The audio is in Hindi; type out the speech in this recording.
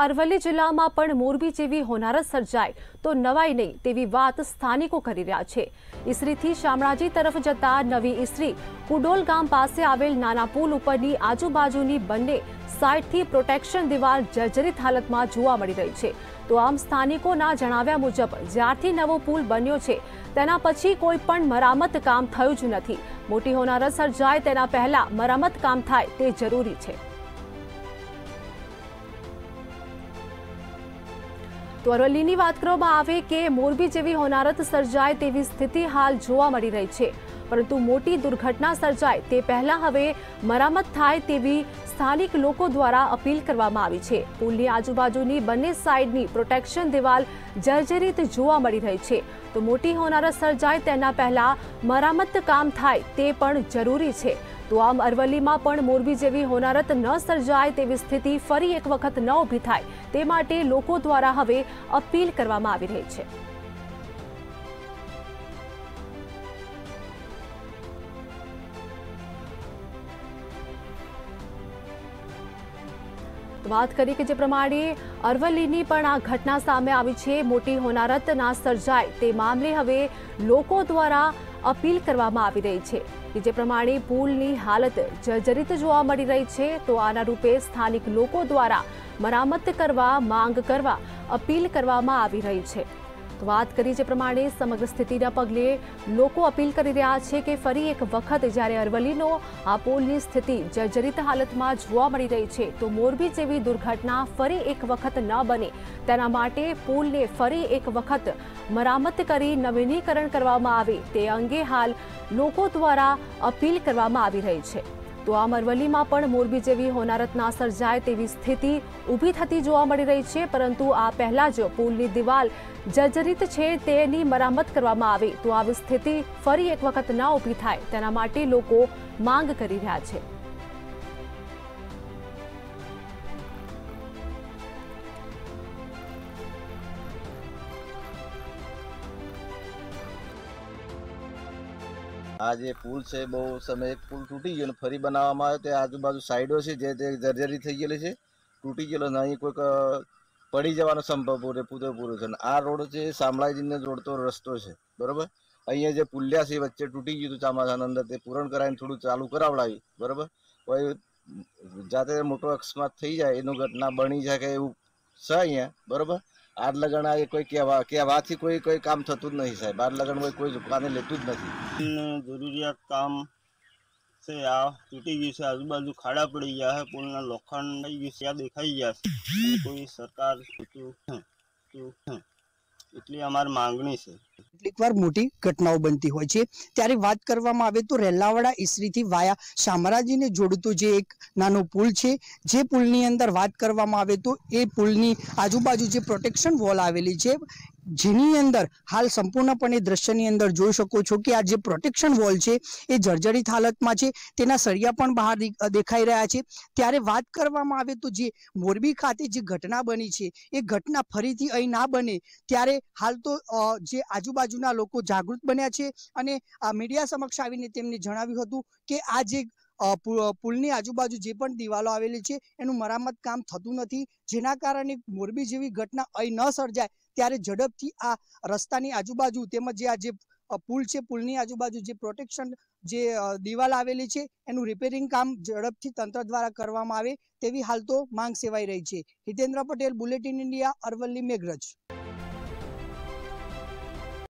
अरवली जिला में पण मोरबी जेवी होनारत सर्जाय तो नवाई नहीं तेवी वात स्थानिको करी रह्या छे। ईसरीथी शामळाजी तरफ जता नवी ईसरी कुडोल गाम पासे आवेल नाना पुल उपरनी आजूबाजूनी बंने साइडथी प्रोटेक्शन दीवार जर्जरित हालत में जोवा मळी रही है। तो आम स्थानिकोना जणाव्या मुजब ज्यारथी नवो पुल बन्यो छे तेना पछी कोई पण मरामत काम थयुं ज नथी। मोटी होनारत सर्जाय तेना पहेला मरामत काम थाय ते जरूरी छे। तो अरवलीनी वात करवामां आवे के मोरबी जेवी होनारत सर्जाय तेवी स्थिति हाल जोवा मळी रही छे, परंतु मोटी दुर्घटना सर्जाय ते पहेला हवे मरामत थाय तेवी स्थानिक लोको द्वारा अपील करवामां आवी छे। पुलनी आजूबाजूनी बंने साइडनी प्रोटेक्शन दीवाल जर्जरित जोवा मळी रही छे, तो मोटी होनारत सर्जाय तेना पहेला मरामत काम थाय ते पण जरूरी छे। तो आम अरवली में पण मोरबी जेवी होनारत न सर्जाय तेवी स्थिति फरी एक वखत न ऊभी थाय ते माटे लोको द्वारा हवे अपील करवामां आवी रही छे। बात करी के जे प्रमाणे अरवलीनी पण आ घटना सामे आवी छे। मोटी होनारत ना सर्जाय ते मामले हवे लोको द्वारा अपील करवामां आवी रही छे के जे प्रमाणे पुलनी हालत जर्जरित जोवा मळी रही छे। तो आना रूपे स्थानिक लोको द्वारा मरामत करवा मांग करवा अपील करवामां आवी रही छे। तो बात करी जे प्रमाणे समग्र स्थितिना पगले लोको अपील करी रह्या छे के फरी एक वखत ज्यारे अरवलीनो आ पुलनी स्थिति जर्जरित हालतमां जोवा मळी रही छे तो मोरबी जेवी दुर्घटना फरी एक वखत न बने तेना माटे पुलने फरी एक वखत मरामत करी नवीनीकरण करवामां आवे ते अंगे हाल लोको द्वारा अपील करवामां आवी रही छे। तो आम अरवली में पण मोरबी जेवी होनारत न सर्जाय तेवी स्थिति ऊभी थती जोवा मळी रही छे, परंतु आ पहेला ज पुलनी दीवाल जर्जरित छे तेनी मरामत करवामां आवे तो आ स्थिति फरी एक वखत न ऊभी थाय तेना माटे लोको मांग करी रह्या छे। आज ये पुल से बहुत समय पुल तूटी गए फरी बनावा आजूबाजू साइडों से जर्जरी थी गये है तूटी गये नहीं कोई पड़ी जवा संभव पूरेपूरो है। आ रोड से शामळाजी ने जोड़ता रस्तो है बराबर अँ जो पुलिया से वच्चे तूटी गयु चामासा अंदर पूरण कराई थोड़ा चालू करावड़ी बराबर कोई जाते मोटो अकस्मात थी जाए यू घटना बनी जाए अँ बराबर आग लगन कोई कहवा कोई कोई काम थतु ज नहीं साहब। आग लगन कोई जुकाने लेतु ज नहीं। जरूरियात काम से आ तूटी गई है आजूबाजू खाड़ा पड़ी गया है पुलना लोखंड गया देखाई गया कोई सरकार इतनी अमार मांगनी है। કેટલીક વાર મોટી ઘટનાઓ બનતી હોય છે ત્યારે વાત કરવામાં આવે તો રેલાવાડા ઈસરીથી વાયા શામળાજીને જોડતો જે એક નાનો પુલ છે જે પુલની અંદર વાત કરવામાં આવે તો એ પુલની આજુબાજુ જે પ્રોટેક્શન વોલ આવેલી છે જેની અંદર હાલ સંપૂર્ણપણે દ્રશ્યની અંદર જોઈ શકો છો કે આ જે પ્રોટેક્શન વોલ છે એ જર્જરિત હાલતમાં છે તેના સળિયા પણ બહાર દેખાઈ રહ્યા છે। ત્યારે વાત કરવામાં આવે તો જે મોરબી ખાતે જે ઘટના બની છે એ ઘટના ફરીથી અહીં ના બને ત્યારે હાલ તો જે આજુબાજુના લોકો જાગૃત બન્યા છે અને મીડિયા સમક્ષ આવીને તેમણે જણાવ્યું હતું કે આ જે પુલની આજુબાજુ જે પણ દિવાલો આવેલી છે એનું મરામત કામ થતું નથી જેના કારણે મોરબી જેવી ઘટના અહીં ન સર્જાય ત્યારે ઝડપથી આ રસ્તાની આજુબાજુ તેમજ જે આજે પુલ છે પુલની આજુબાજુ જે પ્રોટેક્શન જે દિવાલ આવેલી છે એનું રિપેરિંગ કામ ઝડપથી તંત્ર દ્વારા કરવામાં આવે તેવી હાલ તો માંગ સેવાઈ રહી છે। Hitendra Patel, bulletin India, Aravalli, Meghraj.